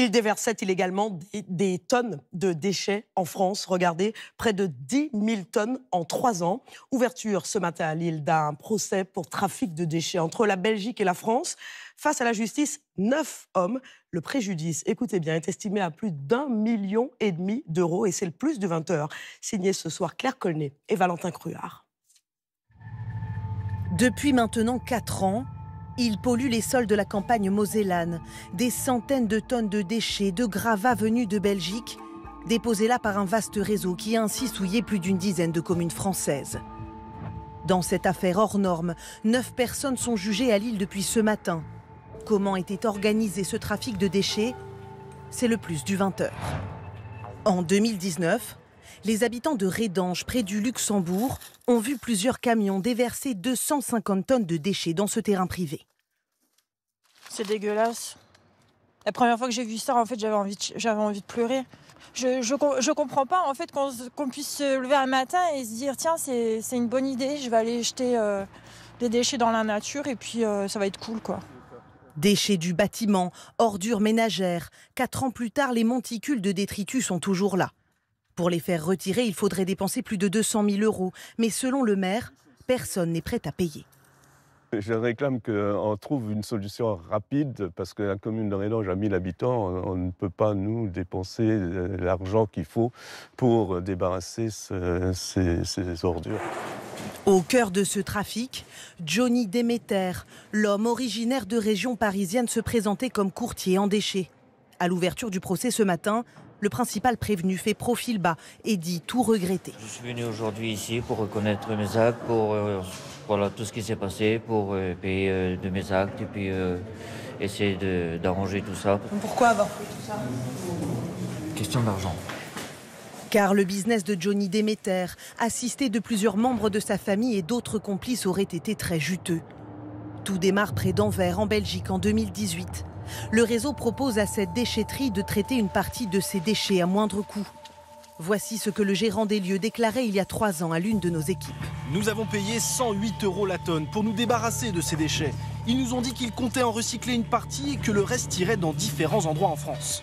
Ils déversaient illégalement des tonnes de déchets en France. Regardez, près de 10 000 tonnes en 3 ans. Ouverture ce matin à Lille d'un procès pour trafic de déchets entre la Belgique et la France. Face à la justice, 9 hommes. Le préjudice, écoutez bien, est estimé à plus d'1,5 million d'euros. Et c'est le plus de 20 heures. Signé ce soir Claire Colnet et Valentin Cruard. Depuis maintenant 4 ans, il pollue les sols de la campagne mosellane. Des centaines de tonnes de déchets, de gravats venus de Belgique, déposés là par un vaste réseau qui a ainsi souillé plus d'10 de communes françaises. Dans cette affaire hors norme, 9 personnes sont jugées à Lille depuis ce matin. Comment était organisé ce trafic de déchets? C'est le plus du 20h. En 2019, les habitants de Rédange, près du Luxembourg, ont vu plusieurs camions déverser 250 tonnes de déchets dans ce terrain privé. C'est dégueulasse. La première fois que j'ai vu ça, en fait, j'avais envie de pleurer. Je comprends pas, en fait, qu'on puisse se lever un matin et se dire « Tiens, c'est une bonne idée, je vais aller jeter des déchets dans la nature et puis ça va être cool, quoi. » Déchets du bâtiment, ordures ménagères. 4 ans plus tard, les monticules de détritus sont toujours là. Pour les faire retirer, il faudrait dépenser plus de 200 000 €. Mais selon le maire, personne n'est prêt à payer. Je réclame qu'on trouve une solution rapide, parce que la commune de Rédange a 1000 habitants. On ne peut pas, nous, dépenser l'argent qu'il faut pour débarrasser ces ordures. Au cœur de ce trafic, Johnny Demeter, l'homme originaire de région parisienne, se présentait comme courtier en déchets. À l'ouverture du procès ce matin, le principal prévenu fait profil bas et dit tout regretter. Je suis venu aujourd'hui ici pour reconnaître mes actes, pour voilà, tout ce qui s'est passé, pour payer de mes actes et puis essayer d'arranger tout ça. Pourquoi avoir fait tout ça? Question d'argent. Car le business de Johnny Demeter, assisté de plusieurs membres de sa famille et d'autres complices, aurait été très juteux. Tout démarre près d'Anvers, en Belgique, en 2018. Le réseau propose à cette déchetterie de traiter une partie de ses déchets à moindre coût. Voici ce que le gérant des lieux déclarait il y a 3 ans à l'une de nos équipes. Nous avons payé 108 € la tonne pour nous débarrasser de ces déchets. Ils nous ont dit qu'ils comptaient en recycler une partie et que le reste irait dans différents endroits en France.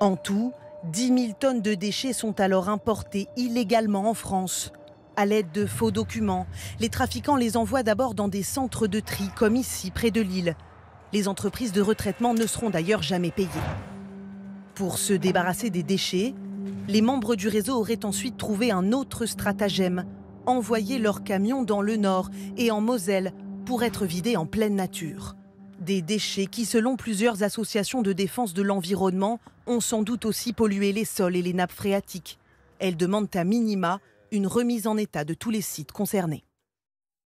En tout, 10 000 tonnes de déchets sont alors importées illégalement en France. À l'aide de faux documents, les trafiquants les envoient d'abord dans des centres de tri, comme ici, près de Lille. Les entreprises de retraitement ne seront d'ailleurs jamais payées. Pour se débarrasser des déchets, les membres du réseau auraient ensuite trouvé un autre stratagème, envoyer leurs camions dans le Nord et en Moselle pour être vidés en pleine nature. Des déchets qui, selon plusieurs associations de défense de l'environnement, ont sans doute aussi pollué les sols et les nappes phréatiques. Elles demandent à minima une remise en état de tous les sites concernés.